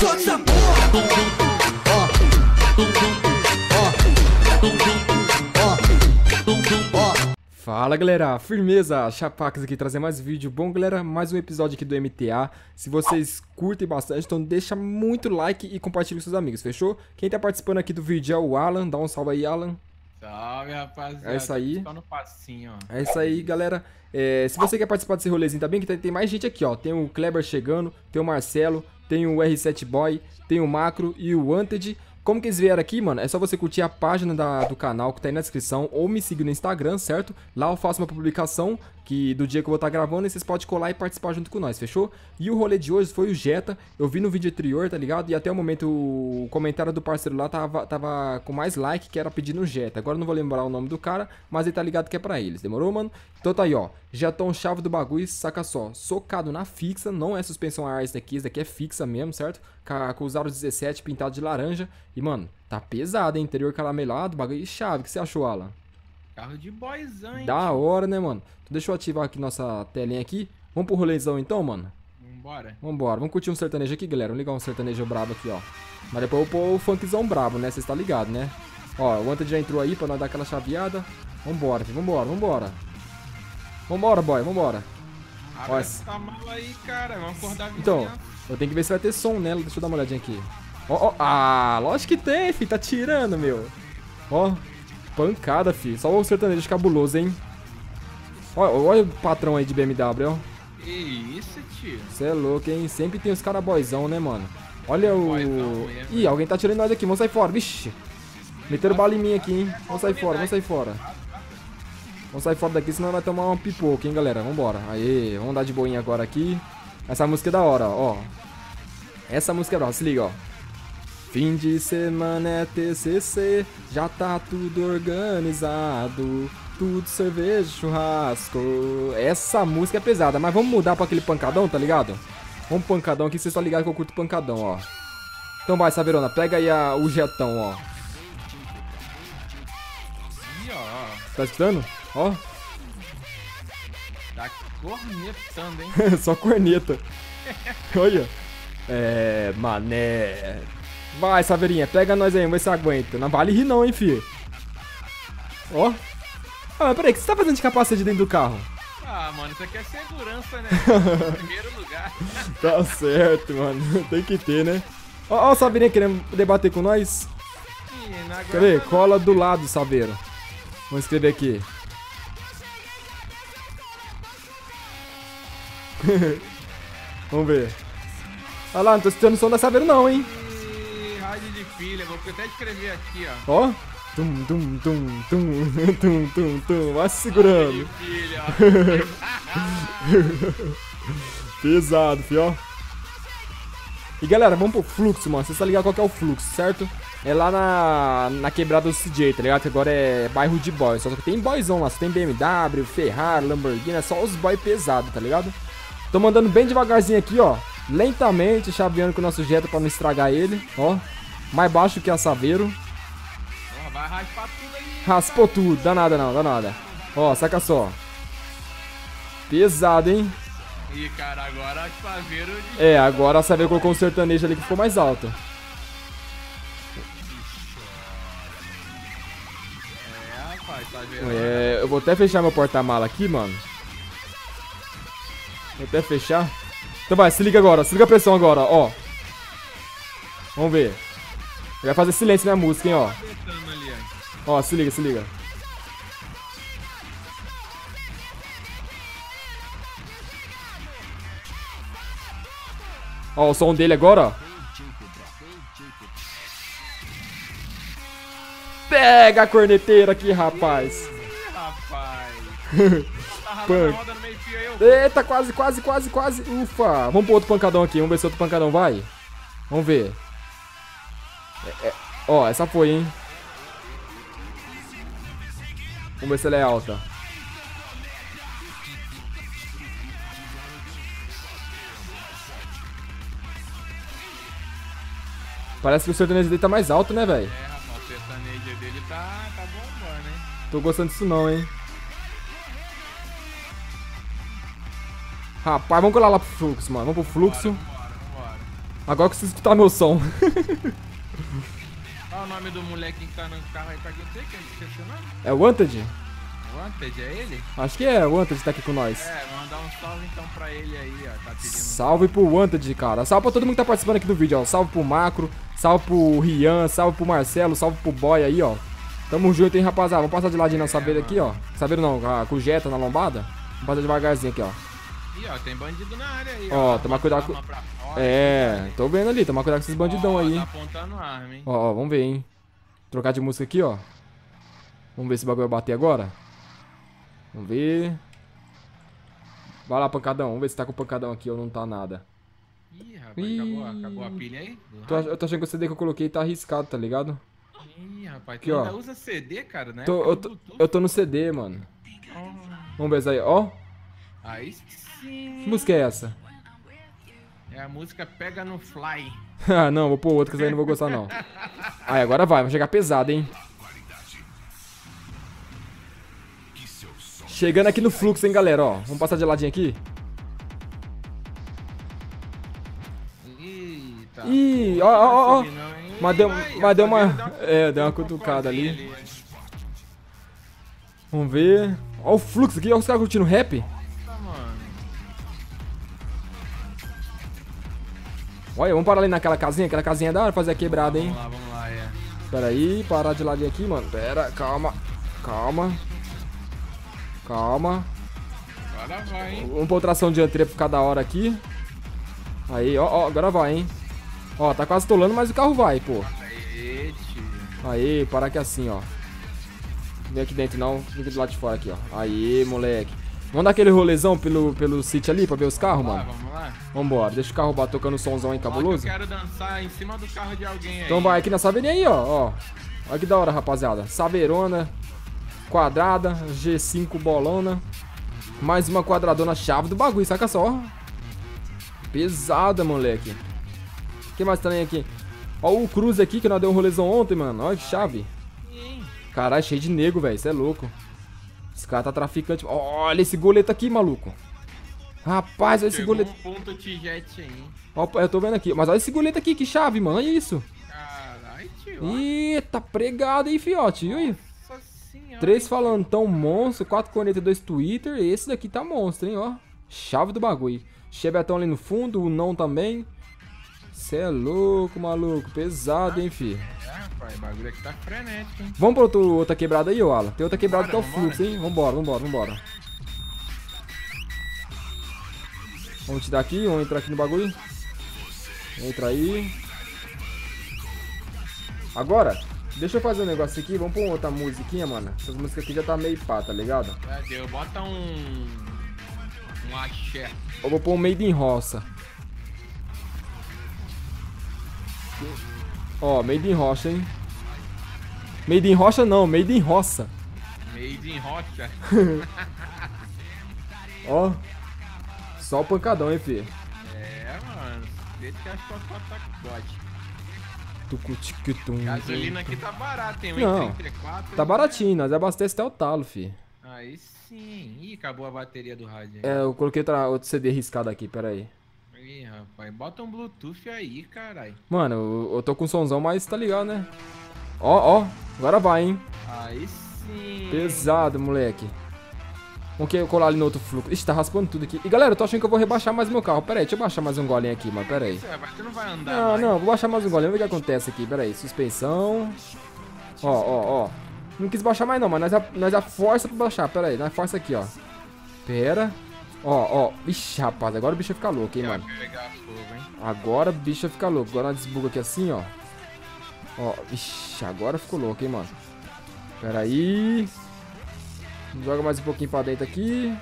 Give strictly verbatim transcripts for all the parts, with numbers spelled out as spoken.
sou dessa porra. Fala galera, firmeza, Chapax aqui trazer mais vídeo. Bom galera, mais um episódio aqui do M T A. Se vocês curtem bastante, então deixa muito like e compartilha com seus amigos, fechou? Quem tá participando aqui do vídeo é o Alan, dá um salve aí, Alan. Salve, rapaziada. É isso aí. No passinho, ó. É isso aí, galera. É, se você quer participar desse rolezinho, tá bem? Que tem mais gente aqui, ó. Tem o Kleber chegando, tem o Marcelo, tem o R sete Boy, tem o Macro e o Wanted. Como que eles vieram aqui, mano, é só você curtir a página da, do canal que tá aí na descrição ou me seguir no Instagram, certo? Lá eu faço uma publicação que, do dia que eu vou estar tá gravando e vocês podem colar e participar junto com nós, fechou? E o rolê de hoje foi o Jetta, eu vi no vídeo anterior, tá ligado? E até o momento o comentário do parceiro lá tava, tava com mais like, que era pedindo o Jetta. Agora eu não vou lembrar o nome do cara, mas ele tá ligado que é pra eles, demorou, mano? Então tá aí, ó, Jetão chave do bagulho, saca só, socado na fixa, não é suspensão a ar isso daqui, isso daqui é fixa mesmo, certo? Com os aros dezessete pintado de laranja. E, mano, tá pesado, hein? Interior caramelado, bagulho. E chave, o que você achou, Alan? Carro de boyzão, hein? Da hora, né, mano? Então, deixa eu ativar aqui nossa telinha aqui. Vamos pro rolezão, então, mano? Vambora. Vambora. Vamos curtir um sertanejo aqui, galera. Vamos ligar um sertanejo brabo aqui, ó. Mas depois eu pôr o funkzão brabo, né? Vocês tá ligado, né? Ó, o Wanted já entrou aí pra nós dar aquela chaveada. Vambora, filho. Vambora, vambora. Vambora, boy. Vambora. Olha essa mala aí, cara. Vamos acordar a então, eu tenho que ver se vai ter som nela. Deixa eu dar uma olhadinha aqui. Ó, ó, ah, lógico que tem, fi, tá tirando, meu. Ó, pancada, fi. Só o sertanejo cabuloso, hein. Ó, olha o patrão aí de B M W, ó. Que isso, tio. Cê é louco, hein. Sempre tem os caras boyzão, né, mano. Olha o... Ih, alguém tá tirando nós aqui, vamos sair fora, vixi. Meteram bala em mim aqui, hein. Vamos sair fora, vamos sair fora. Vamos sair fora daqui, senão vai tomar uma pipoca, hein, galera. Vambora. Aê, vamos dar de boinha agora aqui. Essa música é da hora, ó. Essa música é da hora, se liga, ó. Fim de semana é T C C, já tá tudo organizado, tudo cerveja, churrasco. Essa música é pesada, mas vamos mudar pra aquele pancadão, tá ligado? Vamos pro pancadão aqui, vocês estão ligados que eu curto pancadão, ó. Então vai, Saveirona, pega aí a, o jetão, ó. Tá escutando? Ó. Tá cornetando, hein? Só corneta. Olha. É, mané... Vai, Saveirinha, pega nós aí, vamos ver se aguenta. Não vale rir não, hein, fi. Ó. Ah, mas peraí, o que você tá fazendo de capacete dentro do carro? Ah, mano, isso aqui é segurança, né? Em primeiro lugar. Tá certo, mano. Tem que ter, né? Ó, ó, o Saveirinha querendo debater com nós. Quer ver? Cola do lado, Saveiro. Vamos escrever aqui. Vamos ver. Olha lá, não tô escutando o som da Saveiro não, hein? De filha, vou até escrever aqui, ó. Ó, tum, tum, tum, tum, tum, tum, tum, vai se segurando. Ai, filha, ó. Pesado, fi, ó. E galera, vamos pro fluxo, mano. Vocês tá ligado qual que é o fluxo, certo? É lá na, na quebrada do C J, tá ligado? Que agora é bairro de boy. Só que tem boyzão lá, só tem B M W, Ferrari, Lamborghini, é só os boy pesados, tá ligado? Tô mandando bem devagarzinho aqui, ó. Lentamente, chaveando com o nosso Jetta pra não estragar ele, ó. Mais baixo que a Saveiro. Oh, vai raspar tudo aí. Raspou tudo, dá nada não, dá nada. Ó, saca só. Pesado, hein? Ih, cara, agora a Saveiro... É, agora a Saveiro colocou um sertanejo ali que ficou mais alto. É, rapaz, tá vendo? É, eu vou até fechar meu porta-mala aqui, mano. Vou até fechar. Então vai, se liga agora, se liga a pressão agora, ó. Vamos ver. Vai fazer silêncio na música, hein, ó. Ó, se liga, se liga. Ó, o som dele agora, ó. Pega a corneteira aqui, rapaz. Rapaz. Eita, quase, quase, quase, quase. Ufa. Vamos pro outro pancadão aqui, vamos ver se outro pancadão vai. Vamos ver. É, é. Ó, essa foi, hein. Vamos ver se ela é alta. Parece que o sertanejo dele tá mais alto, né, velho? É, rapaz, o sertanejo dele tá, tá bombando, hein? Tô gostando disso não, hein. Rapaz, vamos colar lá pro fluxo, mano. Vamos pro fluxo. Bora, bora, bora. Agora eu preciso escutar meu som. Qual o nome do moleque encanando o carro aí pra quem não sei quem? Esqueceu o nome? É Wanted? Wanted, é ele? Acho que é, Wanted tá aqui com nós. É, mandar um salve então pra ele aí, ó. Tá pedindo... Salve pro Wanted, cara. Salve pra todo mundo que tá participando aqui do vídeo, ó. Salve pro Macro, salve pro Rian, salve pro Marcelo, salve pro Boy aí, ó. Tamo junto, hein, rapaziada. Vamos passar de ladinho na é, Saveiro aqui, ó. Saveiro não, com o Jetta na lombada. Vamos passar devagarzinho aqui, ó. Ih, ó, tem bandido na área aí, ó. Ó, tomar cuidado com... É, tô vendo ali, tomar cuidado com esses bandidão ó, aí, tá apontando arma, hein. Ó, ó, vamos ver, hein. Trocar de música aqui, ó. Vamos ver se o bagulho vai bater agora. Vamos ver. Vai lá, pancadão. Vamos ver se tá com o pancadão aqui ou não tá nada. Ih, rapaz, Ih. Acabou, acabou a pilha aí? Tô, eu tô achando que o C D que eu coloquei tá arriscado, tá ligado? Ih, rapaz, aqui, tu ó. Ainda usa C D, cara, né? Tô, eu, tô, eu tô no C D, mano. Oh. Vamos ver isso aí, ó. Aí sim. Que música é essa? É a música Pega no Fly. Ah, não, vou pôr outra que essa aí não vou gostar, não. Aí, agora vai, vai chegar pesado, hein? Chegando aqui no fluxo, hein, galera, ó. Vamos passar de ladinho aqui. Eita. Ih, ó, ó, ó. Mas deu, mas deu uma... É, deu uma cutucada ali. Vamos ver. Ó o fluxo aqui, ó os caras curtindo rap. Olha, vamos parar ali naquela casinha. Aquela casinha da hora fazer a quebrada, hein. Vamos lá, vamos lá, é. Pera aí, parar de ladinho aqui, mano. Pera, calma. Calma. Calma. Agora vai, hein? Vamos pôr tração dianteira pra ficar da hora aqui. Aí, ó, ó, agora vai, hein? Ó, tá quase atolando, mas o carro vai, pô. Aê, tio. Aê, parar aqui assim, ó. Vem aqui dentro não, fica aqui do lado de fora aqui, ó. Aê, moleque. Vamos dar aquele rolezão pelo, pelo sítio ali pra ver os carros, mano? Vamos lá, vamos lá. Deixa o carro bater, tocando o somzão aí, cabuloso. Eu quero dançar em cima do carro de alguém aí. Então vai aqui na saveirinha aí, ó, ó. Olha que da hora, rapaziada. Saveirona. Quadrada, G cinco bolona. Mais uma quadradona chave do bagulho, saca só. Pesada, moleque. O que mais também aqui? Ó o Cruz aqui, que nós deu um rolezão ontem, mano. Olha que chave. Caralho, cheio de nego, velho. Isso é louco. Esse cara tá traficante. Olha esse goleto aqui, maluco. Rapaz, olha esse goleto. Um ponto T-Jet aí. Ó, eu tô vendo aqui. Mas olha esse goleto aqui, que chave, mano. Olha isso. Caralho, tio. Eita, pregado aí, fiote. Viu aí? Três falando tão monstro, quatro cornetas, dois Twitter. Esse daqui tá monstro, hein, ó. Chave do bagulho. Chebetão ali no fundo, o não também. Cê é louco, maluco. Pesado, hein, fi. É, pai, o bagulho aqui tá frenético, hein. Vamos pra outro, outra quebrada aí, ô, Alan. Tem outra quebrada que é o fluxo, hein. Vambora, vambora, vambora. Vamos te dar aqui, vamos entrar aqui no bagulho. Entra aí. Agora... Deixa eu fazer um negócio aqui, vamos pôr outra musiquinha, mano. Essas músicas aqui já tá meio pá, tá ligado? É, deu, bota um... Um axé. Eu vou pôr um Made in Roça. Ó, Made in Rocha, hein? Made in Rocha não, Made in Roça. Made in Rocha. Ó. Só o pancadão, hein, filho? É, mano. Deixa que acho que eu ataque. Gasolina aqui tá barata, hein? Não, tá baratinho, nós abastece até o talo, fi. Aí sim. Ih, acabou a bateria do rádio. É, eu coloquei outro C D riscado aqui, pera aí. Ih, rapaz, bota um Bluetooth aí, caralho. Mano, eu, eu tô com somzão, mas tá ligado, né? Ó, ó, agora vai, hein? Aí sim. Pesado, moleque. Vamos que colar ali no outro fluxo. Ixi, tá raspando tudo aqui. E galera, eu tô achando que eu vou rebaixar mais meu carro. Pera aí, deixa eu baixar mais um golinho aqui, mano. Pera aí. Você não vai andar, não, não, vou baixar mais um golinho. Vamos ver o que acontece aqui. Pera aí, suspensão. Ó, ó, ó. Não quis baixar mais não, mas nós já, nós já força pra baixar. Pera aí, nós força aqui, ó. Pera. Ó, ó. Ixi, rapaz, agora o bicho fica louco, hein, mano. Agora o bicho fica louco. Agora nós desbuga aqui assim, ó. Ó, ixi, agora ficou louco, hein, mano. Pera aí. Joga mais um pouquinho pra dentro aqui.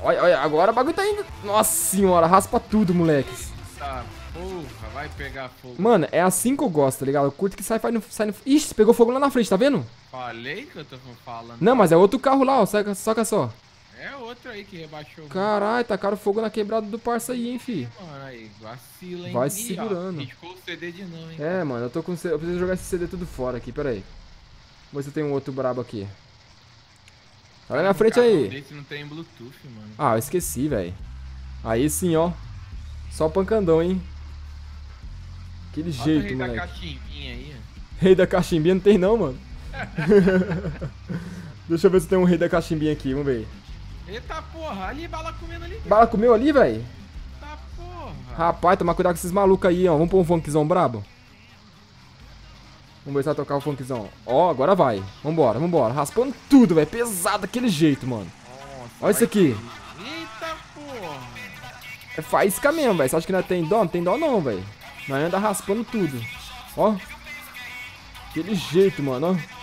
Olha, olha, agora o bagulho tá indo. Nossa senhora, raspa tudo, moleques. Eita porra, vai pegar fogo. Mano, é assim que eu gosto, tá ligado? Eu curto que sai, sai no... Ixi, pegou fogo lá na frente, tá vendo? Falei que eu tô falando. Não, mas é outro carro lá, ó, saca, saca só. É outro aí que rebaixou. Caralho, tacaram fogo na quebrada do parça aí, hein, fi. É, mano, aí, vacila, hein. Vai se segurando. Riscou o C D de não, hein. É, mano, eu tô com... Eu preciso jogar esse C D tudo fora aqui, pera aí. Vamos ver se tem um outro brabo aqui. Olha na frente aí. Não tem Bluetooth, mano. Ah, eu esqueci, velho. Aí sim, ó. Só pancandão, hein? Aquele Bota jeito, rei moleque. Da cachimbinha aí. Rei da cachimbinha não tem não, mano. Deixa eu ver se tem um rei da cachimbinha aqui, vamos ver. Eita porra, ali bala comendo ali. Bala comeu ali, velho? Eita porra. Rapaz, toma cuidado com esses malucos aí, ó. Vamos pôr um funkzão brabo? Vamos ver se vai tocar o funkzão. Ó, agora vai. Vambora, vambora. Raspando tudo, velho. Pesado daquele jeito, mano. Nossa, olha isso aqui. Eita porra. É faísca mesmo, velho. Você acha que não tem dó? Não tem dó não, velho. Nós anda raspando tudo. Ó. Aquele jeito, mano, ó.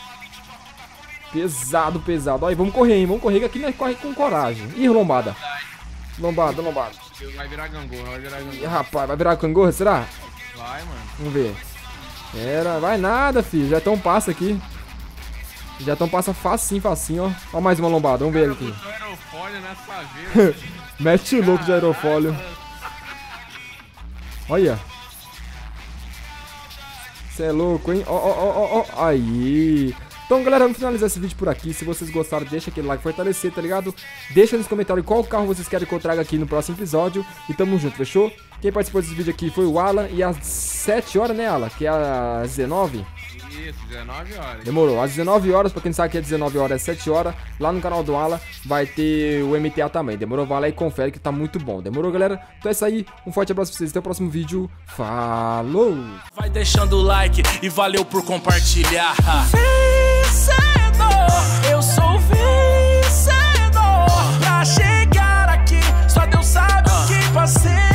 Pesado, pesado. Aí, vamos correr, hein? Vamos correr, que aqui nós corre com coragem. Ih, lombada. Lombada, lombada. Vai virar gangorra, vai virar gangorra. Ih, rapaz, vai virar gangorra, será? Vai, mano. Vamos ver. Era, vai nada, filho. Já estão passa aqui. Já estão passa facinho, facinho, ó. Ó, mais uma lombada, vamos ver aqui. Mete o louco de aerofólio. Olha. Você é louco, hein? Ó, ó, ó, ó. Aí. Então, galera, vamos finalizar esse vídeo por aqui. Se vocês gostaram, deixa aquele like fortalecer, tá ligado? Deixa nos comentários qual carro vocês querem que eu traga aqui no próximo episódio. E tamo junto, fechou? Quem participou desse vídeo aqui foi o Alan. E às sete horas, né, Alan? Que é às dezenove? Isso, dezenove horas. Demorou. Às dezenove horas, pra quem sabe que é dezenove horas, é sete horas. Lá no canal do Alan vai ter o M T A também. Demorou? Vai lá e confere que tá muito bom. Demorou, galera? Então é isso aí. Um forte abraço pra vocês. Até o próximo vídeo. Falou! Vai deixando o like e valeu por compartilhar. Eu sou vencedor. Pra chegar aqui, só Deus sabe o que passei.